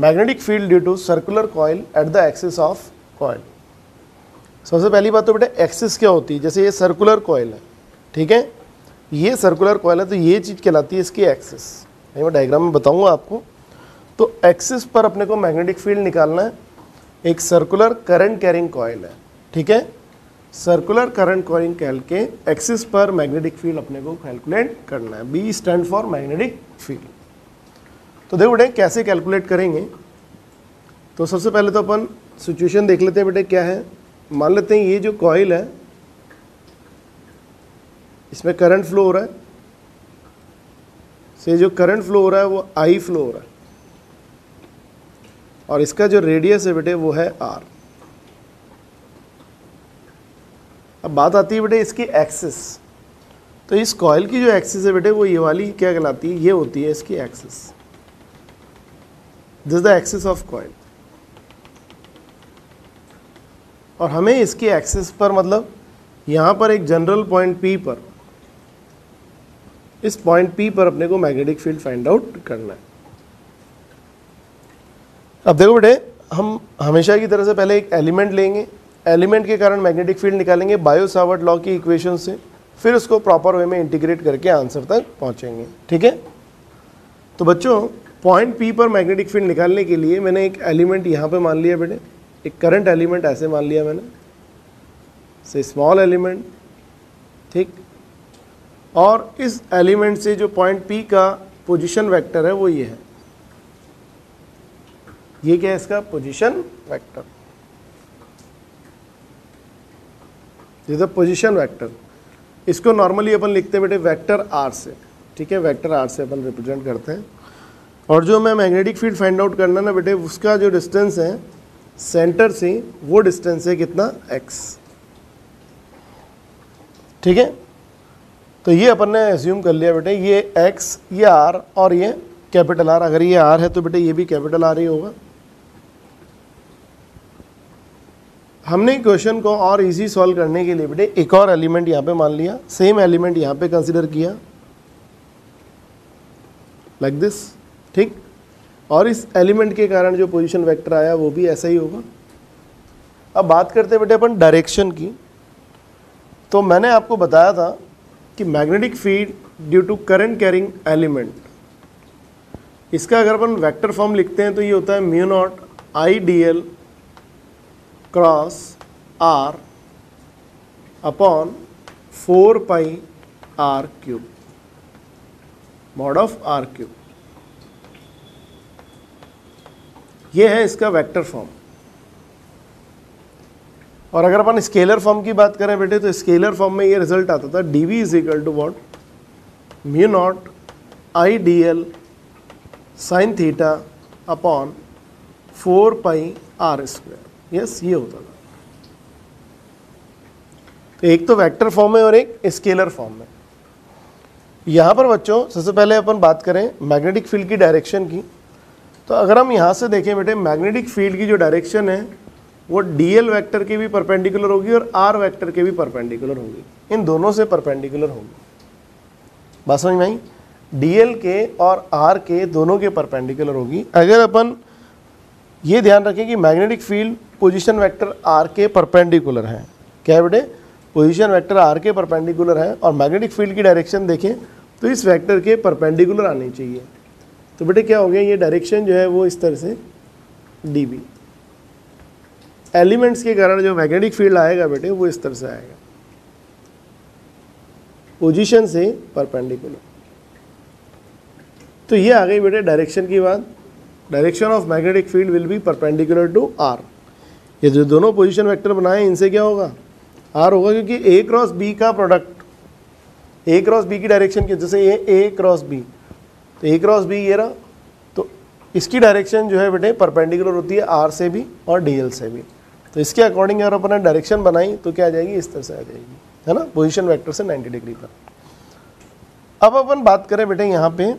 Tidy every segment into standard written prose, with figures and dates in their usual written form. Magnetic field due to circular coil at the axis of coil. सबसे पहली बात तो बेटा एक्सिस क्या होती है, जैसे ये सर्कुलर कॉइल है, ठीक है, ये सर्कुलर कॉइल है तो ये चीज़ कहलाती है इसकी एक्सिस। मैं डायग्राम में बताऊंगा आपको। तो एक्सिस पर अपने को मैग्नेटिक फील्ड निकालना है। एक सर्कुलर करंट कैरिंग कॉइल है, ठीक है, सर्कुलर करंट कॉइल के एक्सिस पर मैग्नेटिक फील्ड अपने को कैलकुलेट करना है। B stand for magnetic field. तो देखो बेटे कैसे कैलकुलेट करेंगे। तो सबसे पहले तो अपन सिचुएशन देख लेते हैं बेटे क्या है। मान लेते हैं ये जो कॉइल है इसमें करंट फ्लो हो रहा है, से जो करंट फ्लो हो रहा है वो आई फ्लो हो रहा है, और इसका जो रेडियस है बेटे वो है आर। अब बात आती है बेटे इसकी एक्सिस। तो इस कॉइल की जो एक्सिस है बेटे वो ये वाली क्या कहलाती है, ये होती है इसकी axis. This is the axis of coil. और हमें इसकी एक्सिस पर मतलब यहाँ पर एक जनरल पॉइंट पी पर, इस पॉइंट पी पर अपने को मैग्नेटिक फील्ड फाइंड आउट करना है। अब देखो बेटे हम हमेशा की तरह से पहले एक एलिमेंट लेंगे, एलिमेंट के कारण मैग्नेटिक फील्ड निकालेंगे बायो सावर्ट लॉ की इक्वेशन से, फिर उसको प्रॉपर वे में इंटीग्रेट करके आंसर तक पहुंचेंगे, ठीक है। तो बच्चों पॉइंट पी पर मैग्नेटिक फील्ड निकालने के लिए मैंने एक एलिमेंट यहाँ पर मान लिया बेटे, एक करंट एलिमेंट ऐसे मान लिया मैंने, से स्मॉल एलिमेंट, ठीक। और इस एलिमेंट से जो पॉइंट पी का पोजीशन वेक्टर है वो ये है, ये क्या है इसका पोजीशन वेक्टर, ये तो पोजीशन वेक्टर। इसको नॉर्मली अपन लिखते हैं बेटे वेक्टर आर से, ठीक है, वेक्टर आर से अपन रिप्रेजेंट करते हैं। और जो मैं मैग्नेटिक फील्ड फाइंड आउट करना ना बेटे, उसका जो डिस्टेंस है सेंटर से, वो डिस्टेंस है कितना, एक्स, ठीक है। तो ये अपन ने एज्यूम कर लिया बेटे ये x, ये r और ये कैपिटल R। अगर ये R है तो बेटे ये भी कैपिटल R ही होगा। हमने क्वेश्चन को और इजी सॉल्व करने के लिए बेटे एक और एलिमेंट यहाँ पे मान लिया, सेम एलिमेंट यहाँ पे कंसिडर किया लाइक दिस, ठीक। और इस एलिमेंट के कारण जो पोजीशन वेक्टर आया वो भी ऐसा ही होगा। अब बात करते हैं बेटे अपन डायरेक्शन की। तो मैंने आपको बताया था कि magnetic field due to current carrying element, इसका अगर अपन वेक्टर फॉर्म लिखते हैं तो ये होता है mu naught I D L cross R upon 4 pi R cube, mod of R cube. ये है इसका वेक्टर फॉर्म। और अगर अपन स्केलर फॉर्म की बात करें बेटे तो स्केलर फॉर्म में ये रिजल्ट आता था D V is equal to what, mu naught I D L sine theta upon 4 pi R square. Yes, ये होता था। तो एक तो वेक्टर फॉर्म में और एक स्केलर फॉर्म में। यहाँ पर बच्चों सबसे पहले अपन बात करें मैग्नेटिक फील्ड की डायरेक्शन की। तो अगर हम यहाँ से देखें बेटे मैग्नेटिक फील्ड की जो डायरेक्शन है वो dl वेक्टर के भी परपेंडिकुलर होगी और r वेक्टर के भी परपेंडिकुलर होगी, इन दोनों से परपेंडिकुलर होगी। बात समझ में आई, dl के और r के दोनों के परपेंडिकुलर होगी। अगर अपन ये ध्यान रखें कि magnetic field position vector r के परपेंडिकुलर है, क्या है बेटे, पोजीशन वेक्टर r के परपेंडिकुलर है, और मैग्नेटिक फील्ड की डायरेक्शन देखें तो इस वेक्टर के परपेंडिकुलर आनी चाहिए। तो बेटे क्या हो गया, ये डायरेक्शन जो है वो इस तरह से dB। एलिमेंट्स के कारण जो मैग्नेटिक फील्ड आएगा बेटे वो इस तरह से आएगा, पोजीशन से परपेंडिकुलर। तो ये आ गई बेटे डायरेक्शन की बात। Direction of magnetic field will be perpendicular to R. ये जो दोनों पोजीशन वेक्टर बनाए इनसे क्या होगा, आर होगा, क्योंकि ए क्रॉस बी का प्रोडक्ट, ए क्रॉस बी की डायरेक्शन के, जैसे ये ए क्रॉस बी, तो ए क्रॉस बी ये रहा, तो इसकी डायरेक्शन जो है बेटे परपेंडिकुलर होती है आर से भी और डी एल से भी। तो इसके अकॉर्डिंग अगर अपन डायरेक्शन बनाई तो क्या आ जाएगी, इस तरह से आ जाएगी, है ना, पोजीशन वेक्टर से 90 डिग्री पर। अब अपन बात करें बेटे यहाँ पे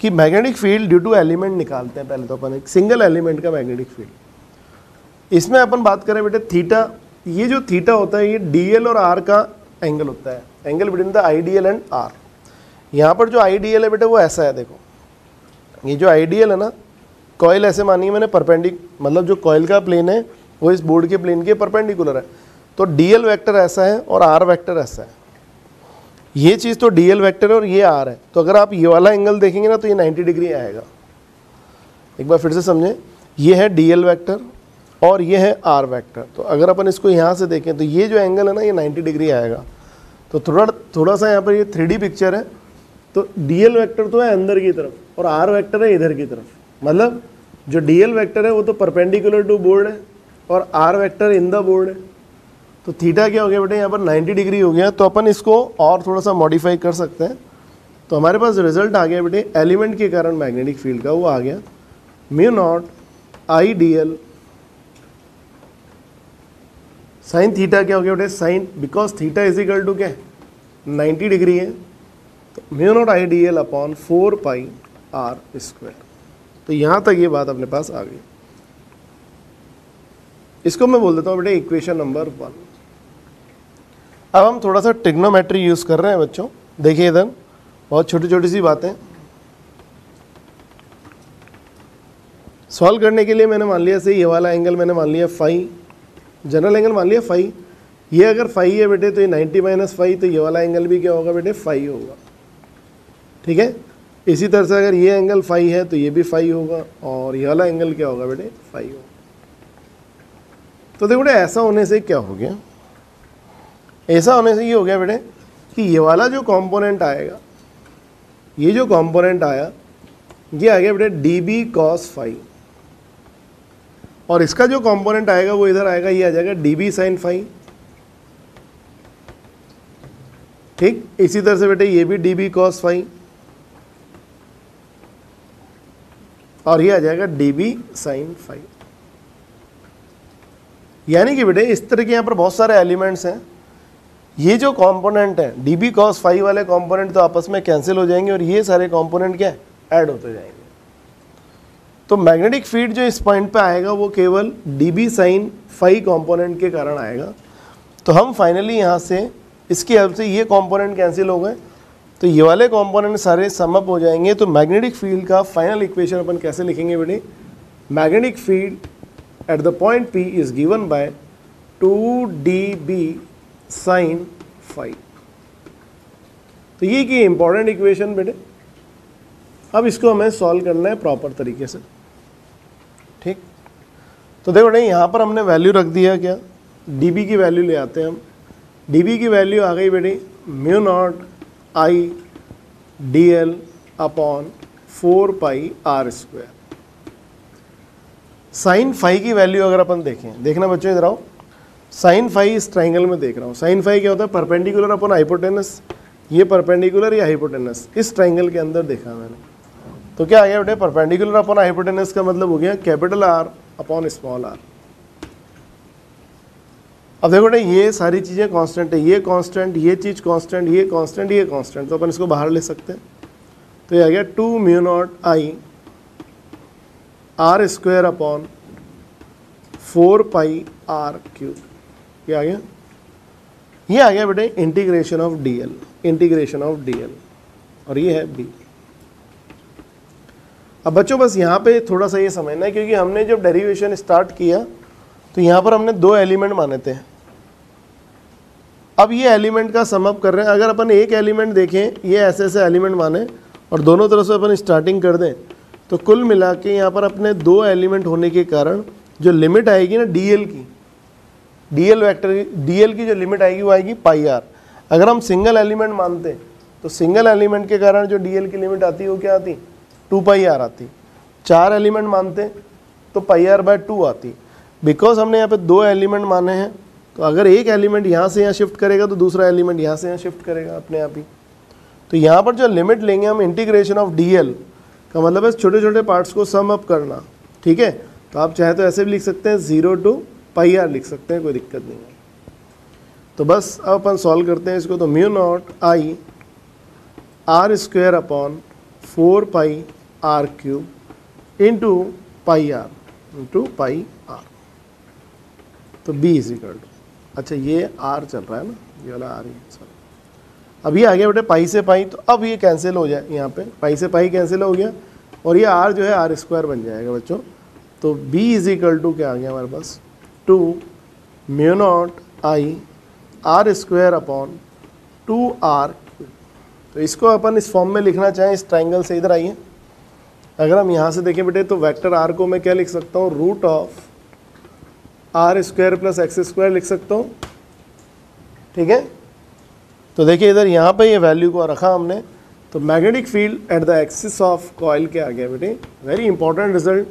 कि magnetic field due to element निकालते हैं। पहले तो अपन एक सिंगल एलिमेंट का मैग्नेटिक फील्ड, इसमें अपन बात करें बेटे थीटा, ये जो थीटा होता है ये डी एल और आर का एंगल होता है, angle between the I D L and R. यहाँ पर जो आई डी एल है बेटे वो ऐसा है, देखो ये जो आई डी एल है ना कॉयल ऐसे मानी है मैंने परपेंडिक, मतलब जो कॉयल का प्लेन है वो इस बोर्ड के प्लेन के परपेंडिकुलर है। तो डीएल वेक्टर ऐसा है और आर वेक्टर ऐसा है। ये चीज़ तो डीएल वेक्टर है और ये आर है। तो अगर आप ये वाला एंगल देखेंगे ना तो ये 90 डिग्री आएगा। एक बार फिर से समझें, ये है डीएल वेक्टर और ये है आर वेक्टर। तो अगर अपन इसको यहाँ से देखें तो ये जो एंगल है ना ये 90 डिग्री आएगा। तो थोड़ा सा यहाँ पर ये 3D पिक्चर है। तो डीएल वेक्टर तो है अंदर की तरफ और आर वेक्टर है इधर की तरफ। मतलब जो डीएल वेक्टर है वो तो परपेंडिकुलर टू बोर्ड है और R vector in the board है। तो थीटा क्या हो गया बेटे, यहाँ पर 90 डिग्री हो गया। तो अपन इसको और थोड़ा सा मॉडिफाई कर सकते हैं। तो हमारे पास रिजल्ट आ गया बेटे, एलिमेंट के कारण मैग्नेटिक फील्ड का वो आ गया mu naught I D L sine theta. क्या हो गया बेटे, sine, because theta is equal to क्या है, 90 डिग्री है। तो mu naught I D L upon 4 pi r square. तो यहाँ तक ये बात अपने पास आ गई। इसको मैं बोल देता हूँ बेटे इक्वेशन नंबर 1। अब हम थोड़ा सा ट्रिग्नोमेट्री यूज़ कर रहे हैं बच्चों। देखिए इधर बहुत छोटी छोटी सी बातें सॉल्व करने के लिए मैंने मान लिया, से ये वाला एंगल मैंने मान लिया फाई, जनरल एंगल मान लिया फाई। ये अगर फाई है बेटे तो ये 90 माइनस फाई, तो ये वाला एंगल भी क्या होगा बेटे, फाई होगा। ठीक है, इसी तरह से अगर ये एंगल फाई है तो ये भी फाई होगा और ये वाला एंगल क्या होगा बेटे, फाई होगा। तो देखो बेटे ऐसा होने से क्या हो गया, ऐसा होने से ये हो गया बेटे कि ये वाला जो कंपोनेंट आएगा, ये जो कंपोनेंट आया ये आ गया बेटे dB cos फाई, और इसका जो कंपोनेंट आएगा वो इधर आएगा, ये आ जाएगा dB sin फाई। ठीक, इसी तरह से बेटे ये भी dB cos फाई और ये आ जाएगा dB sin फाई। यानी कि बेटे इस तरह के यहाँ पर बहुत सारे एलिमेंट्स हैं। ये जो कंपोनेंट हैं dB cos फाई वाले कंपोनेंट तो आपस में कैंसिल हो जाएंगे और ये सारे कंपोनेंट क्या है, ऐड होते जाएंगे। तो मैग्नेटिक फील्ड जो इस पॉइंट पे आएगा वो केवल dB sin फाई कंपोनेंट के कारण आएगा। तो हम फाइनली यहाँ से इसकी हेल्प से ये कंपोनेंट कैंसिल हो गए, तो ये वाले कंपोनेंट सारे सम अप हो जाएंगे। तो मैग्नेटिक फील्ड का फाइनल इक्वेशन अपन कैसे लिखेंगे बेटे, magnetic field at the point P is given by 2dB sin phi। तो ये कि इम्पॉर्टेंट इक्वेशन बेटे, अब इसको हमें सॉल्व करना है प्रॉपर तरीके से। ठीक, तो देखो बेटे यहाँ पर हमने वैल्यू रख दिया, क्या dB की वैल्यू ले आते हैं हम। dB की वैल्यू आ गई बेटे mu naught I D L upon 4 pi r square. Sine phi की वैल्यू अगर अपन देखें, देखना बच्चों इधर आओ, साइन फाई इस ट्राइंगल में देख रहा हूँ। साइन फाई क्या होता है, परपेंडिकुलर अपॉन हाइपोटेनस। ये परपेंडिकुलर या हाइपोटेनस इस ट्राइंगल के अंदर देखा मैंने, तो क्या आ गया बेटे, परपेंडिकुलर अपॉन हाइपोटेनस का मतलब हो गया capital R upon small R. अब देखो बेटे ये सारी चीज़ें कॉन्स्टेंट है, ये कॉन्स्टेंट, ये चीज़ कॉन्स्टेंट, ये कॉन्स्टेंट, ये कॉन्स्टेंट, तो अपन इसको बाहर ले सकते हैं। तो ये आ गया 2 mu naught I r square upon 4 pi r cube. ये आ गया, ये आ गया बेटे integration of dl, integration of dl, और ये है b। अब बच्चों बस यहाँ पे थोड़ा सा ये समझना है, क्योंकि हमने जब डेरिवेशन स्टार्ट किया तो यहाँ पर हमने 2 एलिमेंट माने थे। अब ये एलिमेंट का सम अप कर रहे हैं। अगर अपन एक एलिमेंट देखें, ये ऐसे ऐसे एलिमेंट माने और दोनों तरफ से अपन स्टार्टिंग कर दें, तो कुल मिला के यहाँ पर अपने 2 एलिमेंट होने के कारण जो लिमिट आएगी ना डीएल की, डीएल वेक्टर की, डीएल की जो लिमिट आएगी वो आएगी पाई आर। अगर हम सिंगल एलिमेंट मानते तो सिंगल एलिमेंट के कारण जो डीएल की लिमिट आती है वो क्या आती, 2 पाई r आती। 4 एलिमेंट मानते तो पाई r/2 आती। बिकॉज हमने यहाँ पे 2 एलिमेंट माने हैं, तो अगर एक एलिमेंट यहाँ से यहाँ शिफ्ट करेगा तो दूसरा एलिमेंट यहाँ से यहाँ शिफ्ट करेगा अपने आप ही। तो यहाँ पर जो लिमिट लेंगे हम इंटीग्रेशन ऑफ डीएल का मतलब है छोटे छोटे पार्ट्स को सम अप करना। ठीक है, तो आप चाहे तो ऐसे भी लिख सकते हैं, 0 to पाई r लिख सकते हैं, कोई दिक्कत नहीं है। तो बस अब अपन सॉल्व करते हैं इसको। तो mu naught I R square upon 4 pi r cube into pi r। तो b इज इक्वल टू, अच्छा ये r चल रहा है ना, ये वाला r ही चल रहा है। अब ये आ गया बेटे पाई से पाई, तो अब ये कैंसिल हो जाए, यहाँ पे पाई से पाई कैंसिल हो गया, और ये r जो है r स्क्वायर बन जाएगा बच्चों। तो b इज इक्वल टू क्या आ गया हमारे पास 2 μ0 I r square upon 2 r। तो इसको अपन इस फॉर्म में लिखना चाहें इस ट्राइंगल से। इधर आइए, अगर हम यहाँ से देखें बेटे तो वेक्टर r को मैं क्या लिख सकता हूँ, root of r square plus X square लिख सकता हूँ, ठीक है। तो देखिए इधर यहाँ पे ये वैल्यू को रखा हमने, तो magnetic field at the axis of coil के आ गया बेटे। Very important result,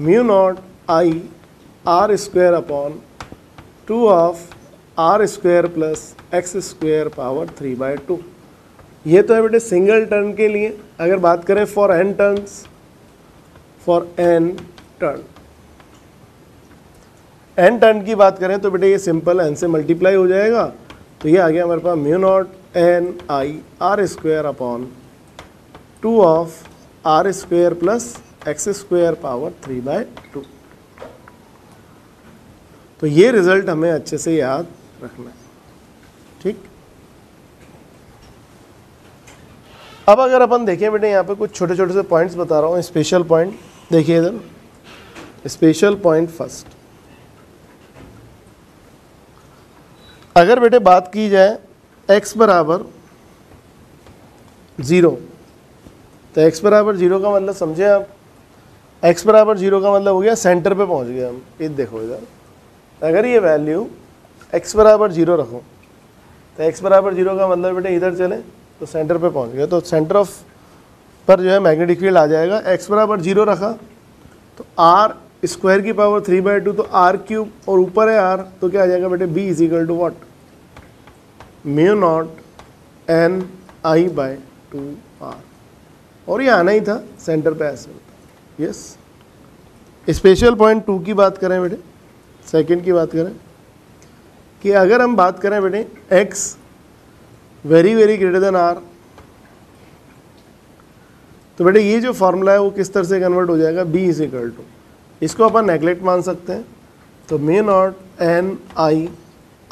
μ0 I r square upon 2 of r square plus x square power 3/2। ये तो है बेटे सिंगल टर्न के लिए। अगर बात करें फॉर एन टर्न की बात करें तो बेटे ये सिंपल एन से मल्टीप्लाई हो जाएगा। तो ये आ गया हमारे पास μ0 N I r square upon 2 of r square plus x square power 3/2। तो ये रिजल्ट हमें अच्छे से याद रखना है, ठीक। अब अगर अपन देखें बेटे यहाँ पे कुछ छोटे छोटे से पॉइंट्स बता रहा हूँ, स्पेशल पॉइंट। देखिए इधर स्पेशल पॉइंट फर्स्ट, अगर बेटे बात की जाए x बराबर 0, तो x बराबर 0 का मतलब समझे आप, x बराबर 0 का मतलब हो गया सेंटर पे पहुंच गया हम। ये देखो इधर, अगर ये वैल्यू x बराबर 0 रखो तो x बराबर 0 का मतलब बेटे इधर चले तो सेंटर पे पहुंच गया। तो सेंटर ऑफ पर जो है मैग्नेटिक फील्ड आ जाएगा। x बराबर 0 रखा तो r स्क्वायर की पावर 3/2, तो r³ और ऊपर है r, तो क्या आ जाएगा बेटे b is equal to what, μ0 N I/2 r। और ये आना ही था सेंटर पे, ऐसे होता। यस, स्पेशल पॉइंट 2 की बात करें बेटे, सेकंड की बात करें कि अगर हम बात करें बेटे x ≪ r, तो बेटे ये जो फार्मूला है वो किस तरह से कन्वर्ट हो जाएगा, b इज इक्वल टू, इसको अपन नेगलेक्ट मान सकते हैं। तो μ0 N I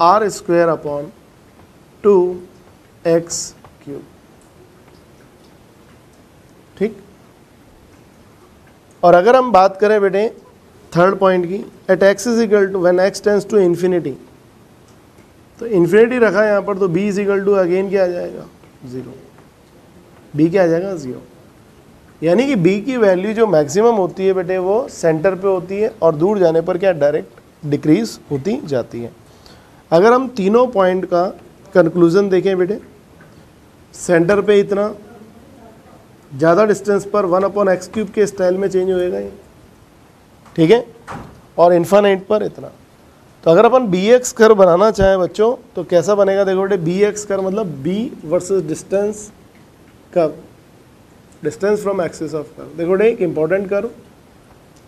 r square upon 2 x³, ठीक। और अगर हम बात करें बेटे थर्ड पॉइंट की, at x = when x tends to infinity, तो इन्फिनिटी रखा है यहाँ पर, तो b is equal to again क्या आ जाएगा 0, b क्या आ जाएगा 0। यानी कि b की वैल्यू जो मैक्सिमम होती है बेटे वो सेंटर पे होती है और दूर जाने पर क्या डायरेक्ट डिक्रीज होती जाती है। अगर हम तीनों पॉइंट का कंक्लूजन देखें बेटे, सेंटर पे इतना ज़्यादा डिस्टेंस पर 1/x³ के स्टाइल में चेंज होएगा ये, ठीक है, और इन्फिनिट पर इतना। तो अगर अपन bx कर्व बनाना चाहें बच्चों तो कैसा बनेगा, देखो बेटे bx कर्व मतलब b versus distance curve, distance from axis of curve. देखो बेटे एक इम्पॉर्टेंट कर्व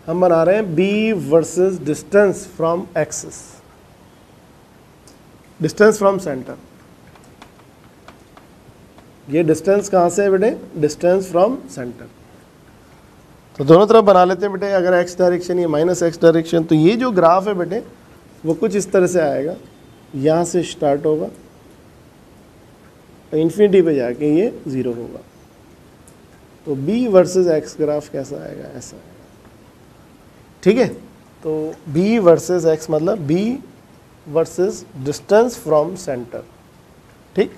हम बना रहे हैं, b versus distance from axis, distance from centre. ये डिस्टेंस कहाँ से है बेटे, डिस्टेंस फ्रॉम सेंटर। तो दोनों तरफ बना लेते हैं बेटे, अगर x डायरेक्शन ये -x डायरेक्शन, तो ये जो ग्राफ है बेटे वो कुछ इस तरह से आएगा, यहाँ से स्टार्ट होगा और इन्फिनिटी पे जाके ये 0 होगा। तो b वर्सेस x ग्राफ कैसा आएगा, ऐसा आएगा, ठीक है। तो b वर्सेस x मतलब b versus distance from centre, ठीक।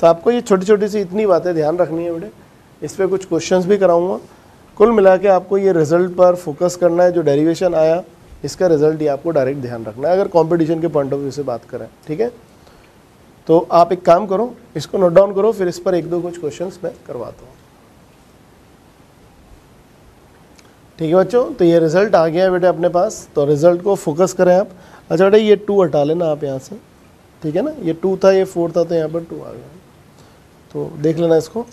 तो आपको ये छोटी छोटी सी इतनी बातें ध्यान रखनी है बेटे, इस पर कुछ क्वेश्चंस भी कराऊंगा। कुल मिला के आपको ये रिजल्ट पर फोकस करना है, जो डेरिवेशन आया इसका रिजल्ट ये आपको डायरेक्ट ध्यान रखना है, अगर कंपटीशन के पॉइंट ऑफ व्यू से बात करें, ठीक है। तो आप एक काम करो, इसको नोट डाउन करो, फिर इस पर 1-2 कुछ क्वेश्चंस मैं करवाता हूँ, ठीक है बच्चों। तो ये रिजल्ट आ गया है बेटे अपने पास, तो रिजल्ट को फोकस करें आप। अच्छा बेटा ये 2 हटा लेना आप यहाँ से, ठीक है ना, ये 2 था ये 4 था, तो यहाँ पर 2 आ गया, तो देख लेना इसको।